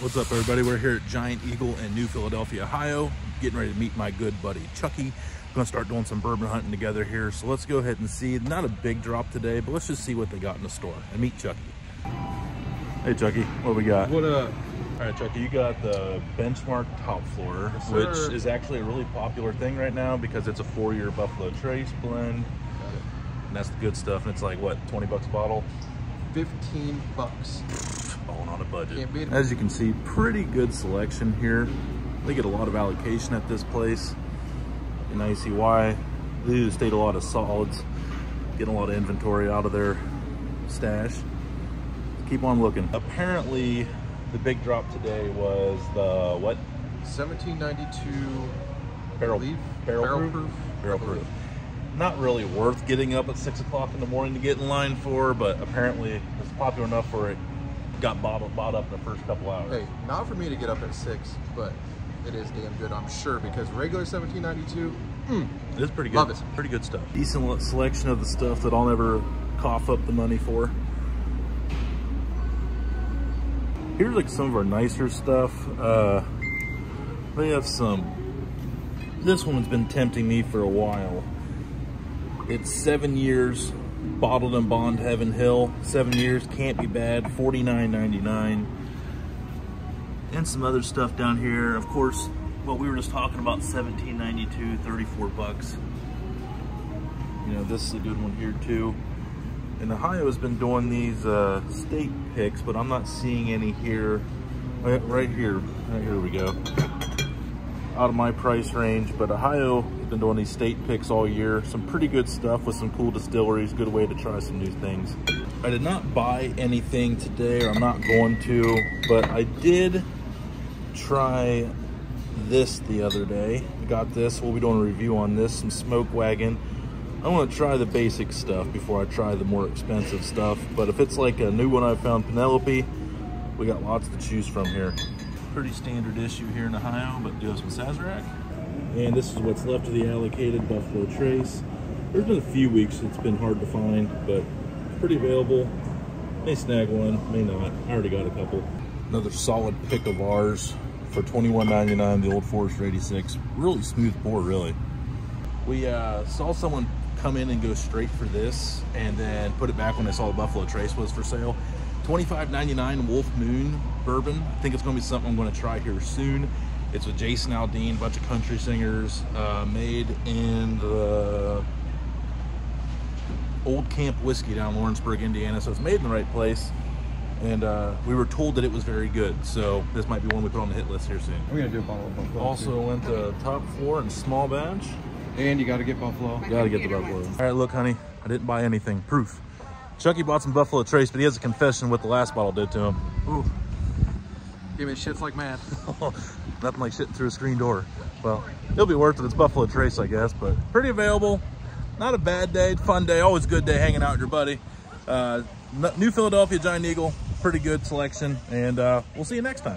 What's up, everybody? We're here at Giant Eagle in New Philadelphia, Ohio. Getting ready to meet my good buddy Chuckie. We're gonna start doing some bourbon hunting together here, so let's go ahead and see. Not a big drop today, but let's just see what they got in the store and meet Chuckie. Hey Chuckie, what we got? What up? All right, Chuckie, you got the Benchmark Top Floor, yes, which is actually a really popular thing right now because it's a 4-year Buffalo Trace blend. Got it. And that's the good stuff. And it's like what, 20 bucks a bottle? 15 bucks. Balling on a budget. As you can see, pretty good selection here. They get a lot of allocation at this place. And now you see why. They just take a lot of solids, getting a lot of inventory out of their stash. Keep on looking. Apparently, the big drop today was the what? 1792 Barrel Proof. Barrel Proof. Not really worth getting up at 6 o'clock in the morning to get in line for, but apparently it's popular enough for it got bought up in the first couple hours. Hey, not for me to get up at 6, but it is damn good, I'm sure, because regular 1792, it is pretty good. Love it. Pretty good stuff. Decent selection of the stuff that I'll never cough up the money for. Here's like some of our nicer stuff. They have some, this one's been tempting me for a while. It's 7 years, bottled and bond Heaven Hill. 7 years, can't be bad, $49.99. And some other stuff down here. Of course, what we were just talking about, $17.92, 34 bucks. You know, this is a good one here too. And Ohio has been doing these state picks, but I'm not seeing any here. Right here we go. Out of my price range, but Ohio has been doing these state picks all year. Some pretty good stuff with some cool distilleries, good way to try some new things. I did not buy anything today, or I'm not going to, but I did try this the other day. I got this, we'll be doing a review on this, some Smoke Wagon. I want to try the basic stuff before I try the more expensive stuff, but if it's like a new one I found, Penelope, we got lots to choose from here. Pretty standard issue here in Ohio, but do have some Sazerac. And this is what's left of the allocated Buffalo Trace. There's been a few weeks it's been hard to find, but pretty available. May snag one, may not. I already got a couple. Another solid pick of ours for $21.99, the Old Forester 86. Really smooth pour, really. We saw someone come in and go straight for this and then put it back when they saw the Buffalo Trace was for sale. $25.99 Wolf Moon bourbon. I think it's gonna be something I'm gonna try here soon. It's with Jason Aldean, a bunch of country singers, made in the Old Camp Whiskey down in Lawrenceburg, Indiana. So it's made in the right place. And we were told that it was very good. So this might be one we put on the hit list here soon. We're gonna do a bottle of Buffalo. Also went to Top Floor and Small Batch. And you gotta get Buffalo. Gotta get the Buffalo. All right, look, honey, I didn't buy anything. Proof. Chuckie bought some Buffalo Trace, but he has a confession what the last bottle did to him. Ooh. Give me shits like mad. Nothing like shitting through a screen door. Well, it'll be worth it. It's Buffalo Trace, I guess, but pretty available. Not a bad day. Fun day. Always a good day hanging out with your buddy. New Philadelphia Giant Eagle. Pretty good selection, and we'll see you next time.